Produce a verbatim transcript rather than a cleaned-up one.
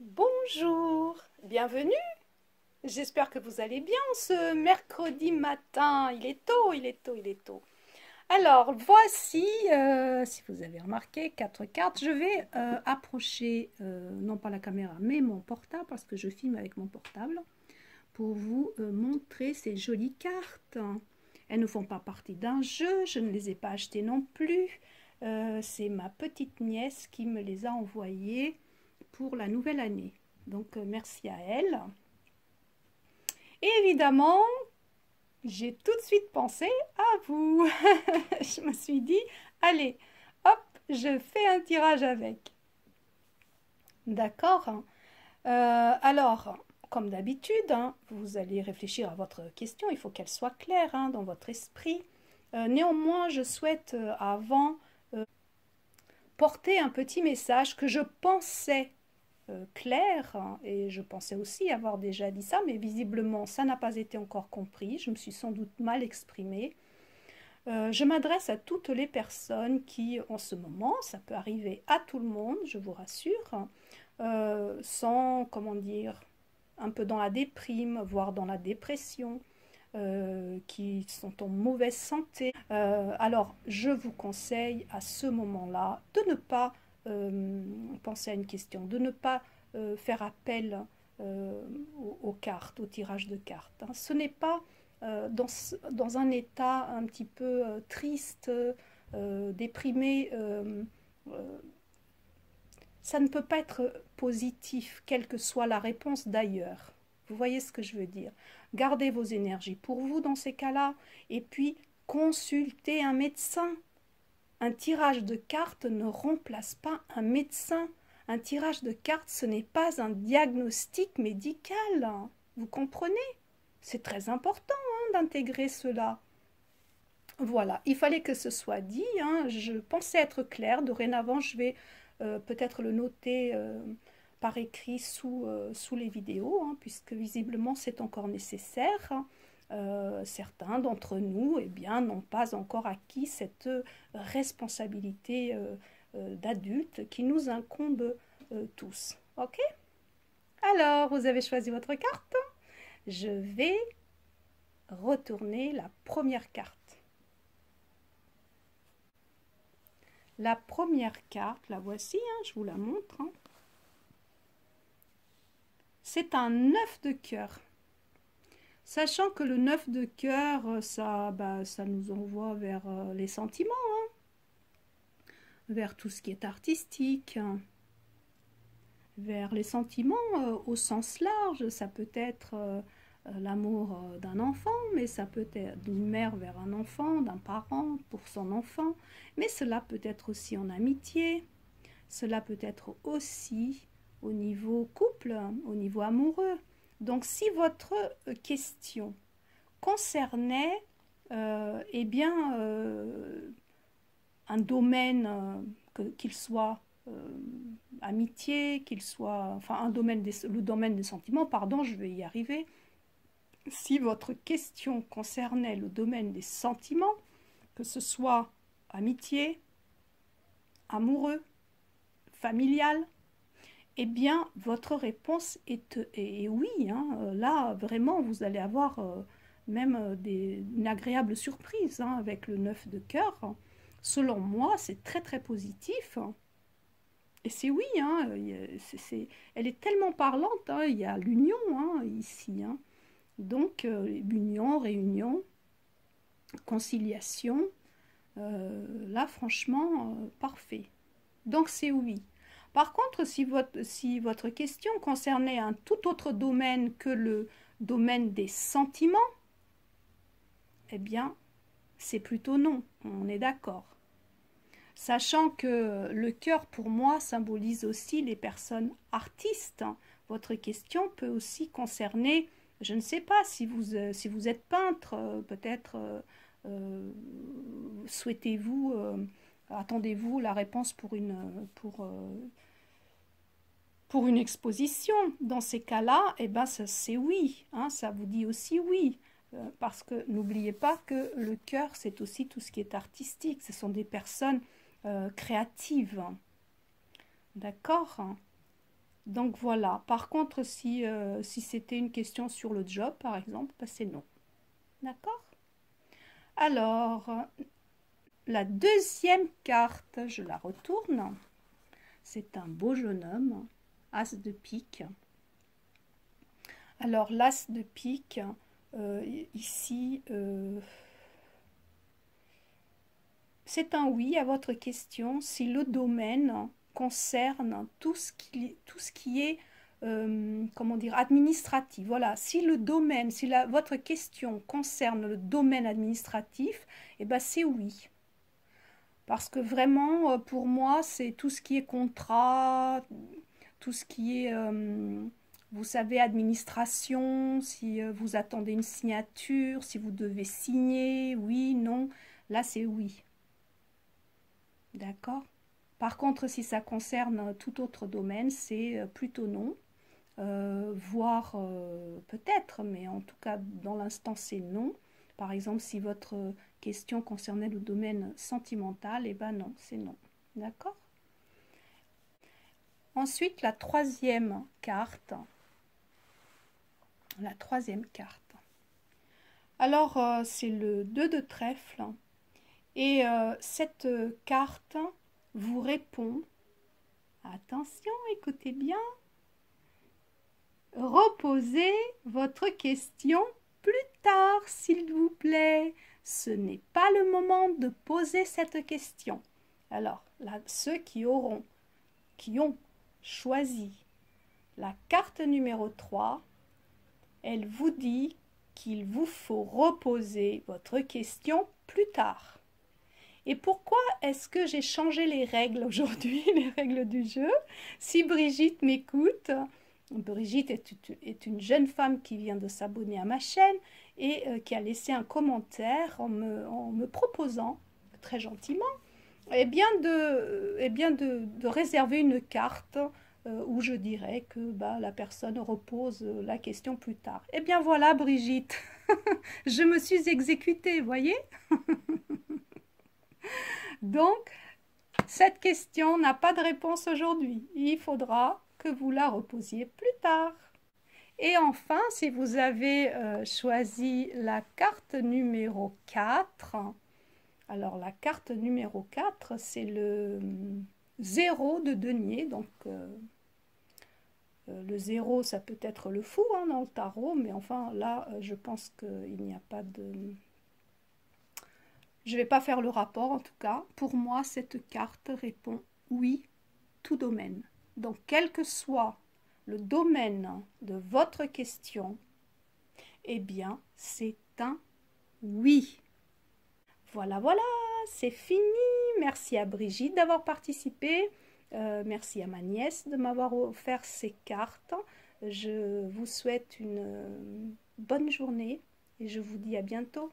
Bonjour, bienvenue. J'espère que vous allez bien ce mercredi matin. Il est tôt, il est tôt, il est tôt. Alors voici, euh, si vous avez remarqué, quatre cartes. Je vais euh, approcher, euh, non pas la caméra, mais mon portable, parce que je filme avec mon portable, pour vous euh, montrer ces jolies cartes. Elles ne font pas partie d'un jeu, je ne les ai pas achetées non plus. Euh, c'est ma petite nièce qui me les a envoyées pour la nouvelle année. Donc, euh, merci à elle. Et évidemment, j'ai tout de suite pensé à vous. Je me suis dit, allez, hop, je fais un tirage avec. D'accord. Euh, alors, comme d'habitude, hein, vous allez réfléchir à votre question. Il faut qu'elle soit claire hein, dans votre esprit. Euh, néanmoins, je souhaite euh, avant... porter un petit message que je pensais euh, clair, hein, et je pensais aussi avoir déjà dit ça, mais visiblement ça n'a pas été encore compris, je me suis sans doute mal exprimée. Euh, je m'adresse à toutes les personnes qui, en ce moment, ça peut arriver à tout le monde, je vous rassure, euh, sans, comment dire, un peu dans la déprime, voire dans la dépression, Euh, qui sont en mauvaise santé. Euh, alors, je vous conseille à ce moment-là de ne pas euh, penser à une question, de ne pas euh, faire appel euh, aux, aux cartes, au tirage de cartes. Hein. Ce n'est pas euh, dans, dans un état un petit peu euh, triste, euh, déprimé, euh, euh, ça ne peut pas être positif, quelle que soit la réponse d'ailleurs. Vous voyez ce que je veux dire? Gardez vos énergies pour vous dans ces cas-là et puis consultez un médecin. Un tirage de cartes ne remplace pas un médecin. Un tirage de cartes, ce n'est pas un diagnostic médical. Vous comprenez? C'est très important hein, d'intégrer cela. Voilà, il fallait que ce soit dit. Hein. Je pensais être claire. Dorénavant, je vais euh, peut-être le noter... Euh, par écrit sous, euh, sous les vidéos, hein, puisque visiblement c'est encore nécessaire. Euh, certains d'entre nous eh bien, n'ont pas encore acquis cette responsabilité euh, euh, d'adulte qui nous incombe euh, tous. Ok? Alors, vous avez choisi votre carte. Je vais retourner la première carte. La première carte, la voici, hein, je vous la montre. Hein. C'est un neuf de cœur. Sachant que le neuf de cœur, ça, bah, ça nous envoie vers les sentiments, hein, vers tout ce qui est artistique, hein, vers les sentiments euh, au sens large. Ça peut être euh, l'amour d'un enfant, mais ça peut être d'une mère vers un enfant, d'un parent pour son enfant. Mais cela peut être aussi en amitié, cela peut être aussi... au niveau couple, au niveau amoureux. Donc, si votre question concernait euh, eh bien, euh, un domaine, euh, qu'il soit euh, amitié, qu'il soit... Enfin, un domaine des, le domaine des sentiments, pardon, je vais y arriver. Si votre question concernait le domaine des sentiments, que ce soit amitié, amoureux, familial, eh bien, votre réponse est, est, est oui. Hein. Là, vraiment, vous allez avoir euh, même des, une agréable surprise hein, avec le neuf de cœur. Selon moi, c'est très, très positif. Et c'est oui. Hein, c'est, c'est, elle est tellement parlante. Hein, il y a l'union hein, ici. Hein. Donc, euh, union, réunion, conciliation. Euh, là, franchement, euh, parfait. Donc, c'est oui. Par contre, si votre, si votre question concernait un tout autre domaine que le domaine des sentiments, eh bien, c'est plutôt non, on est d'accord. Sachant que le cœur, pour moi, symbolise aussi les personnes artistes. Votre question peut aussi concerner, je ne sais pas, si vous, si vous êtes peintre, peut-être euh, souhaitez-vous... Euh, attendez-vous la réponse pour une, pour, pour une exposition. Dans ces cas-là, eh ben, c'est oui. Hein, ça vous dit aussi oui. Euh, parce que n'oubliez pas que le cœur, c'est aussi tout ce qui est artistique. Ce sont des personnes euh, créatives. D'accord? Donc voilà. Par contre, si, euh, si c'était une question sur le job, par exemple, bah, c'est non. D'accord? Alors, la deuxième carte, je la retourne. C'est un beau jeune homme, as de pique. Alors, l'as de pique, euh, ici, euh, c'est un oui à votre question si le domaine concerne tout ce qui, tout ce qui est, euh, comment dire, administratif. Voilà, si le domaine, si la, votre question concerne le domaine administratif, eh ben c'est oui. Parce que vraiment, pour moi, c'est tout ce qui est contrat, tout ce qui est, euh, vous savez, administration, si vous attendez une signature, si vous devez signer, oui, non, là c'est oui. D'accord? Par contre, si ça concerne tout autre domaine, c'est plutôt non, euh, voire euh, peut-être, mais en tout cas, dans l'instant, c'est non. Par exemple, si votre question concernait le domaine sentimental, eh ben non, c'est non. D'accord? Ensuite, la troisième carte. La troisième carte. Alors, euh, c'est le deux de trèfle. Et euh, cette carte vous répond, attention, écoutez bien, reposez votre question plus tard, s'il vous plaît. Ce n'est pas le moment de poser cette question. Alors, là, ceux qui auront, qui ont choisi la carte numéro trois, elle vous dit qu'il vous faut reposer votre question plus tard. Et pourquoi est-ce que j'ai changé les règles aujourd'hui, les règles du jeu? Si Brigitte m'écoute, Brigitte est une jeune femme qui vient de s'abonner à ma chaîne et qui a laissé un commentaire en me, en me proposant, très gentiment, eh bien de, eh bien de, de réserver une carte où je dirais que bah, la personne repose la question plus tard. Eh bien voilà Brigitte, je me suis exécutée, voyez? Donc, cette question n'a pas de réponse aujourd'hui. Il faudra que vous la reposiez plus tard. Et enfin, si vous avez euh, choisi la carte numéro quatre, alors la carte numéro quatre, c'est le zéro de denier. Donc, euh, le zéro, ça peut être le fou hein, dans le tarot, mais enfin, là, je pense qu'il n'y a pas de... Je ne vais pas faire le rapport en tout cas. Pour moi, cette carte répond oui, tout domaine. Donc, quel que soit le domaine de votre question, eh bien, c'est un oui. Voilà, voilà, c'est fini. Merci à Brigitte d'avoir participé. Euh, merci à ma nièce de m'avoir offert ces cartes. Je vous souhaite une bonne journée et je vous dis à bientôt.